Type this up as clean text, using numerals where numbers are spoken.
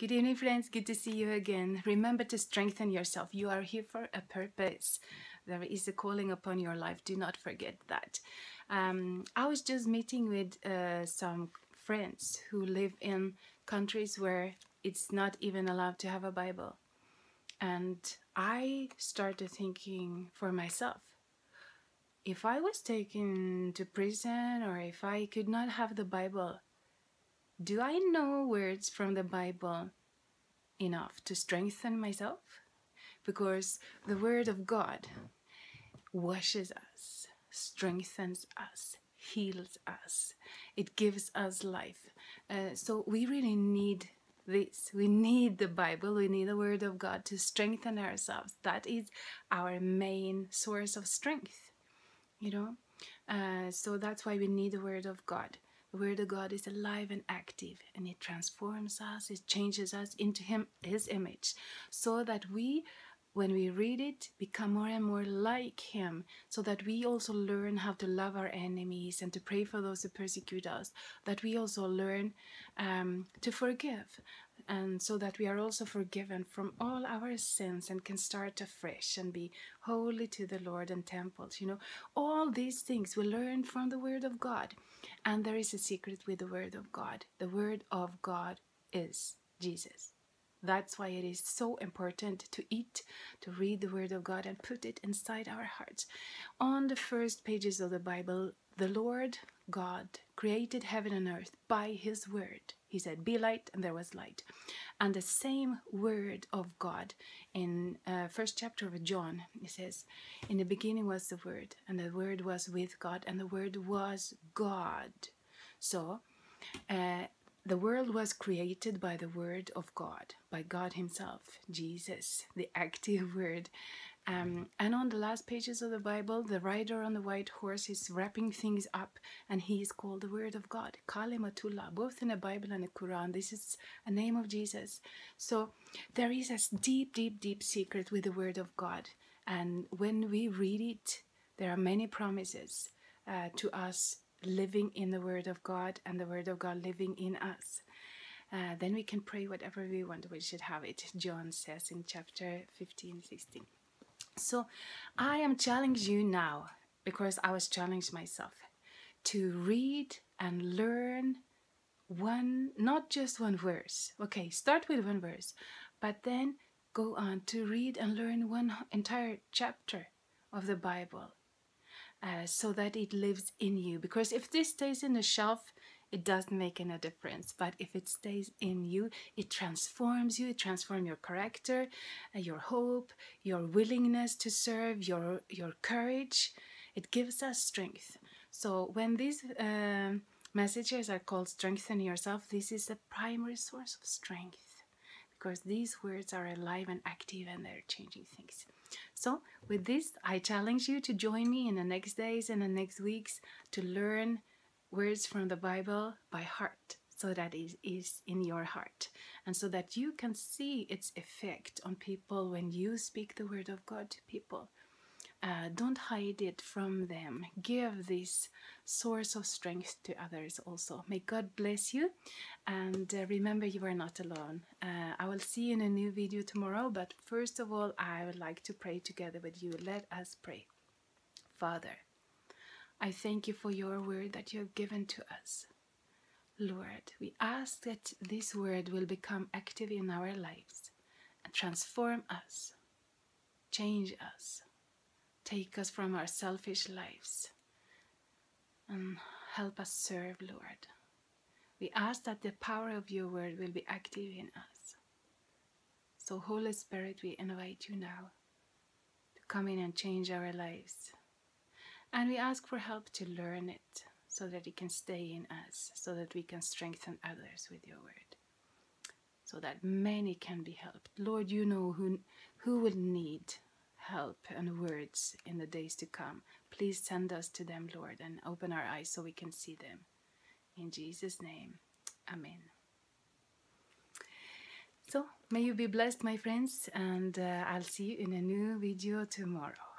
Good evening, friends. Good to see you again. Remember to strengthen yourself. You are here for a purpose. There is a calling upon your life. Do not forget that. I was just meeting with some friends who live in countries where it's not even allowed to have a Bible. And I started thinking for myself, if I was taken to prison or if I could not have the Bible, do I know words from the Bible enough to strengthen myself? Because the Word of God washes us, strengthens us, heals us. It gives us life. So we really need this. We need the Bible. We need the Word of God to strengthen ourselves. That is our main source of strength, you know. So that's why we need the Word of God. The Word of God is alive and active, and it transforms us, it changes us into His image, so that we, when we read it, become more and more like Him, so that we also learn how to love our enemies and to pray for those who persecute us, that we also learn to forgive, and so that we are also forgiven from all our sins and can start afresh and be holy to the Lord and temples. You know, all these things we learn from the Word of God. And there is a secret with the Word of God. The Word of God is Jesus. That's why it is so important to eat, to read the Word of God and put it inside our hearts. On the first pages of the Bible, the Lord God created heaven and earth by His Word. He said, be light, and there was light. And the same Word of God in first chapter of John, it says, in the beginning was the Word, and the Word was with God, and the Word was God. So the world was created by the Word of God, by God Himself, Jesus, the active Word. And on the last pages of the Bible, the rider on the white horse is wrapping things up, and he is called the Word of God, Kalimatullah, both in the Bible and the Quran. This is a name of Jesus. So there is a deep, deep, deep secret with the Word of God. And when we read it, there are many promises to us living in the Word of God and the Word of God living in us. Then we can pray whatever we want. We should have it, John says in chapter 15, 16. So I am challenging you now, because I was challenged myself, to read and learn not just one verse. Okay, start with one verse, but then go on to read and learn one entire chapter of the Bible, so that it lives in you. Because if this stays in the shelf, it doesn't make any difference. But if it stays in you, it transforms you. It transforms your character, your hope, your willingness to serve, your courage. It gives us strength. So when these messages are called strengthen yourself, this is the primary source of strength, because these words are alive and active, and they're changing things. So with this, I challenge you to join me in the next days and the next weeks to learn words from the Bible by heart, so that it is in your heart, and so that you can see its effect on people when you speak the Word of God to people. Don't hide it from them. Give this source of strength to others also. May God bless you, and remember, you are not alone. I will see you in a new video tomorrow, but first of all, I would like to pray together with you. Let us pray. Father, I thank you for your Word that you have given to us. Lord, we ask that this Word will become active in our lives and transform us, change us, take us from our selfish lives, and help us serve, Lord. We ask that the power of your Word will be active in us. So, Holy Spirit, we invite you now to come in and change our lives. And we ask for help to learn it, so that it can stay in us, so that we can strengthen others with your Word, so that many can be helped. Lord, you know who will need help and words in the days to come. Please send us to them, Lord, and open our eyes so we can see them. In Jesus' name, amen. So, may you be blessed, my friends, and I'll see you in a new video tomorrow.